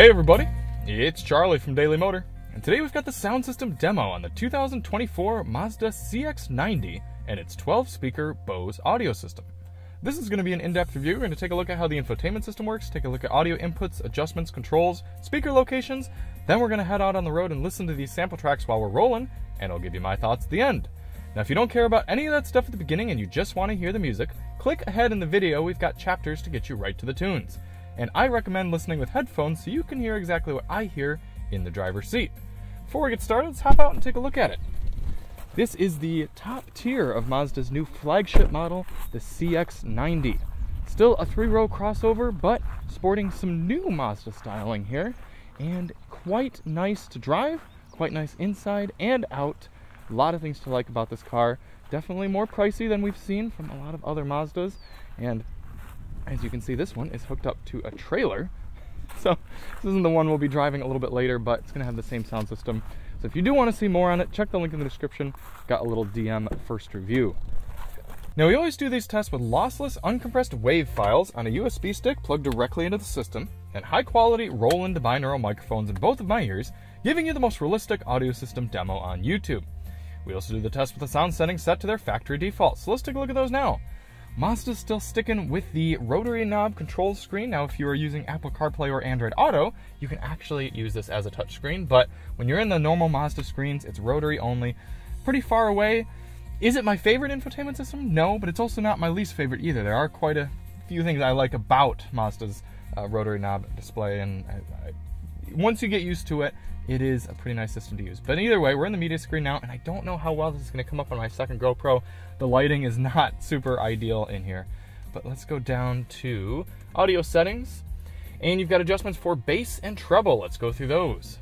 Hey everybody, it's Charlie from Daily Motor, and today we've got the sound system demo on the 2024 Mazda CX-90 and its 12-speaker Bose audio system. This is going to be an in-depth review. We're going to take a look at how the infotainment system works, take a look at audio inputs, adjustments, controls, speaker locations, then we're going to head out on the road and listen to these sample tracks while we're rolling, and I'll give you my thoughts at the end. Now, if you don't care about any of that stuff at the beginning and you just want to hear the music, click ahead in the video. We've got chapters to get you right to the tunes. And I recommend listening with headphones so you can hear exactly what I hear in the driver's seat. Before we get started, let's hop out and take a look at it. This is the top tier of Mazda's new flagship model, the CX-90. Still a three-row crossover, but sporting some new Mazda styling here, and quite nice to drive, quite nice inside and out. A lot of things to like about this car. Definitely more pricey than we've seen from a lot of other Mazdas, and as you can see, this one is hooked up to a trailer. So this isn't the one we'll be driving a little bit later, but it's going to have the same sound system. So if you do want to see more on it, check the link in the description. Got a little DM first review. Now, we always do these tests with lossless, uncompressed WAV files on a USB stick plugged directly into the system and high-quality Roland binaural microphones in both of my ears, giving you the most realistic audio system demo on YouTube. We also do the test with the sound settings set to their factory default. So let's take a look at those now. Mazda's still sticking with the rotary knob control screen. Now, if you are using Apple CarPlay or Android Auto, you can actually use this as a touch screen, but when you're in the normal Mazda screens, it's rotary only. Pretty far away. Is it my favorite infotainment system? No, but it's also not my least favorite either. There are quite a few things I like about Mazda's rotary knob display, and once you get used to it, it is a pretty nice system to use. But either way, we're in the media screen now, and I don't know how well this is going to come up on my second GoPro. The lighting is not super ideal in here. But let's go down to audio settings, and you've got adjustments for bass and treble. Let's go through those.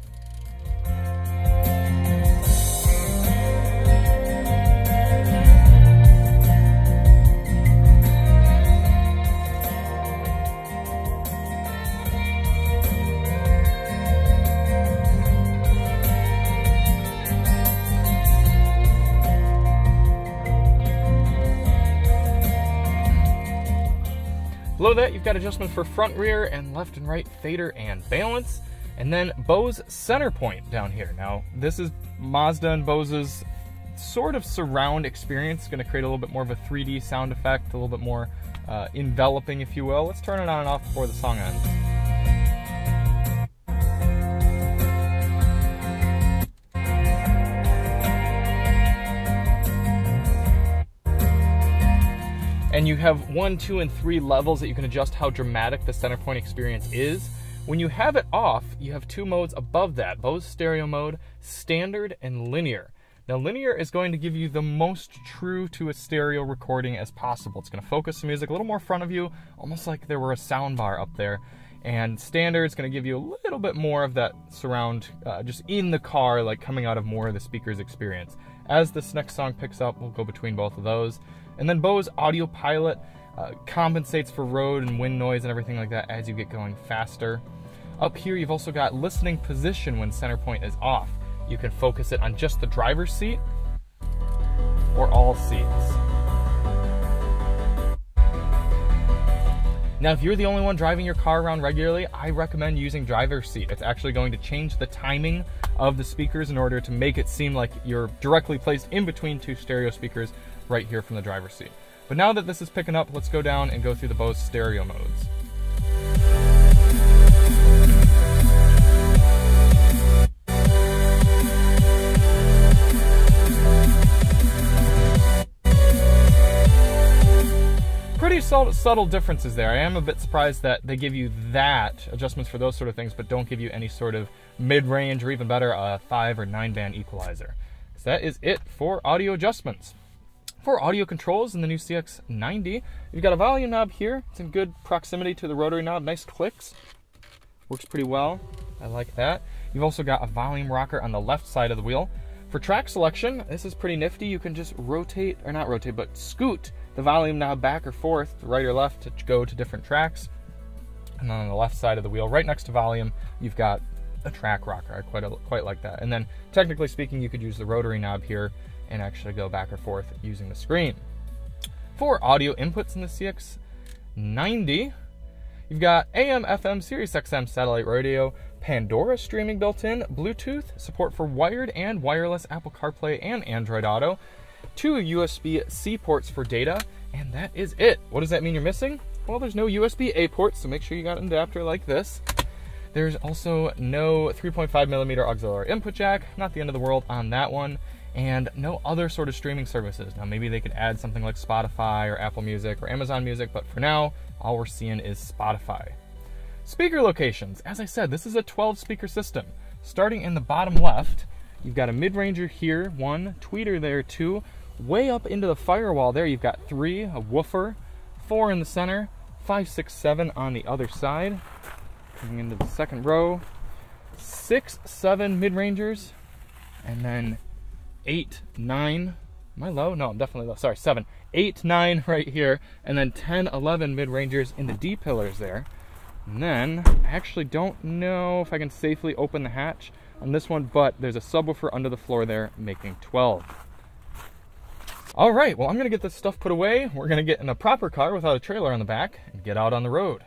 Below that, you've got adjustments for front, rear, and left and right fader and balance, and then Bose CenterPoint down here. Now, this is Mazda and Bose's sort of surround experience. It's going to create a little bit more of a 3D sound effect, a little bit more enveloping, if you will. Let's turn it on and off before the song ends. And you have 1, 2, and 3 levels that you can adjust how dramatic the CenterPoint experience is. When you have it off, you have two modes above that, Bose stereo mode, standard, and linear. Now, linear is going to give you the most true to a stereo recording as possible. It's going to focus the music a little more in front of you, almost like there were a sound bar up there. And standard is going to give you a little bit more of that surround, just in the car, like coming out of more of the speaker's experience. As this next song picks up, we'll go between both of those. And then Bose Audio Pilot compensates for road and wind noise and everything like that as you get going faster. Up here, you've also got listening position when CenterPoint is off. You can focus it on just the driver's seat or all seats. Now, if you're the only one driving your car around regularly, I recommend using driver's seat. It's actually going to change the timing of the speakers in order to make it seem like you're directly placed in between two stereo speakers right here from the driver's seat. But now that this is picking up, let's go down and go through the Bose stereo modes. Pretty subtle differences there. I am a bit surprised that they give you that, adjustments for those sort of things, but don't give you any sort of mid-range or even better, a 5 or 9 band equalizer. So that is it for audio adjustments. For audio controls in the new CX-90, you've got a volume knob here. It's in good proximity to the rotary knob. Nice clicks. Works pretty well. I like that. You've also got a volume rocker on the left side of the wheel. For track selection, this is pretty nifty. You can just rotate, or not rotate, but scoot the volume knob back or forth, right or left, to go to different tracks. And then on the left side of the wheel, right next to volume, you've got a track rocker. I quite like that. And then, technically speaking, you could use the rotary knob here and actually go back or forth using the screen. For audio inputs in the CX-90, you've got AM, FM, SiriusXM, satellite radio, Pandora streaming built in, Bluetooth, support for wired and wireless Apple CarPlay and Android Auto, 2 USB-C ports for data, and that is it. What does that mean you're missing? Well, there's no USB-A port, so make sure you got an adapter like this. There's also no 3.5mm auxiliary input jack, not the end of the world on that one, and no other sort of streaming services. Now, maybe they could add something like Spotify or Apple Music or Amazon Music, but for now, all we're seeing is Spotify. Speaker locations. As I said, this is a 12-speaker system. Starting in the bottom left, you've got a mid-ranger here, one, tweeter there, two. Way up into the firewall there, you've got three, a woofer, four in the center, 5, 6, 7 on the other side. Coming into the second row, 6, 7 mid-rangers, and then 8, 9, am I low? No, I'm definitely low, sorry, 7, 8, 9 right here, and then 10, 11 mid-rangers in the D pillars there. And then, I actually don't know if I can safely open the hatch on this one, but there's a subwoofer under the floor there, making 12. All right, well, I'm gonna get this stuff put away. We're gonna get in a proper car without a trailer on the back and get out on the road.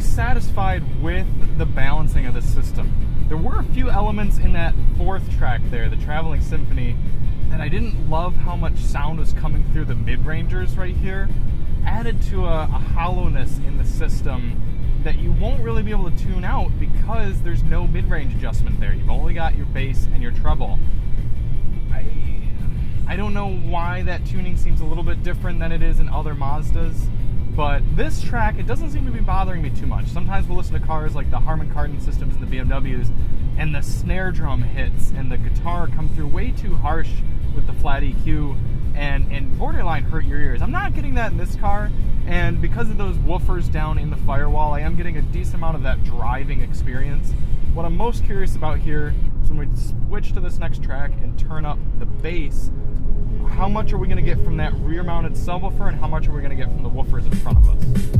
Satisfied with the balancing of the system. There were a few elements in that fourth track there, the Traveling Symphony, that I didn't love how much sound was coming through the mid-rangers right here, added to a hollowness in the system that you won't really be able to tune out because there's no mid-range adjustment there. You've only got your bass and your treble. I don't know why that tuning seems a little bit different than it is in other Mazdas. But this track, it doesn't seem to be bothering me too much. Sometimes we'll listen to cars like the Harman Kardon systems and the BMWs, and the snare drum hits and the guitar come through way too harsh with the flat EQ and borderline hurt your ears. I'm not getting that in this car, and because of those woofers down in the firewall, I am getting a decent amount of that driving experience. What I'm most curious about here is when we switch to this next track and turn up the bass, how much are we going to get from that rear-mounted subwoofer, and how much are we going to get from the woofers in front of us?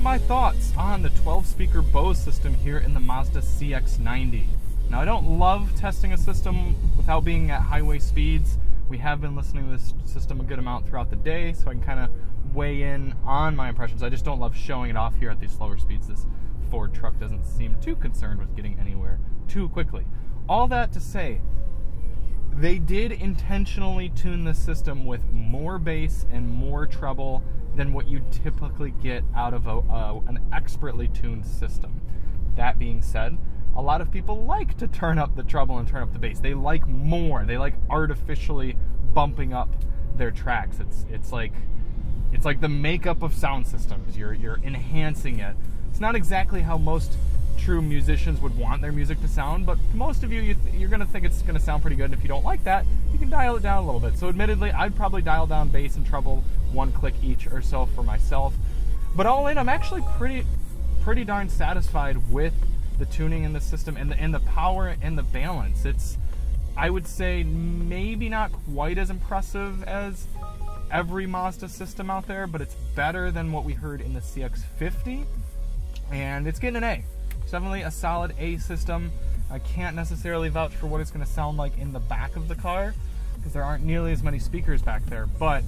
My thoughts on the 12-speaker Bose system here in the Mazda CX-90. Now, I don't love testing a system without being at highway speeds. We have been listening to this system a good amount throughout the day, so I can kind of weigh in on my impressions. I just don't love showing it off here at these slower speeds. This Ford truck doesn't seem too concerned with getting anywhere too quickly. All that to say, They did intentionally tune the system with more bass and more treble than what you typically get out of an expertly tuned system. That being said, a lot of people like to turn up the treble and turn up the bass. They like more. They like artificially bumping up their tracks. It's like the makeup of sound systems. You're enhancing it. It's not exactly how most true musicians would want their music to sound, but most of you're going to think it's going to sound pretty good, and if you don't like that, you can dial it down a little bit. So admittedly, I'd probably dial down bass and treble one click each or so for myself. But all in, I'm actually pretty darn satisfied with the tuning in the system and the power and the balance. It's, I would say, maybe not quite as impressive as every Mazda system out there, but it's better than what we heard in the CX-50, and it's getting an A. It's definitely a solid A system. I can't necessarily vouch for what it's going to sound like in the back of the car because there aren't nearly as many speakers back there, but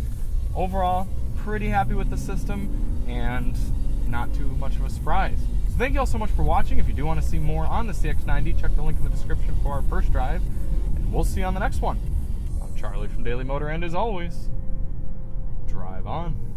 overall, pretty happy with the system and not too much of a surprise. So thank you all so much for watching. If you do want to see more on the CX-90, check the link in the description for our first drive, and we'll see you on the next one. I'm Charlie from Daily Motor, and as always, drive on.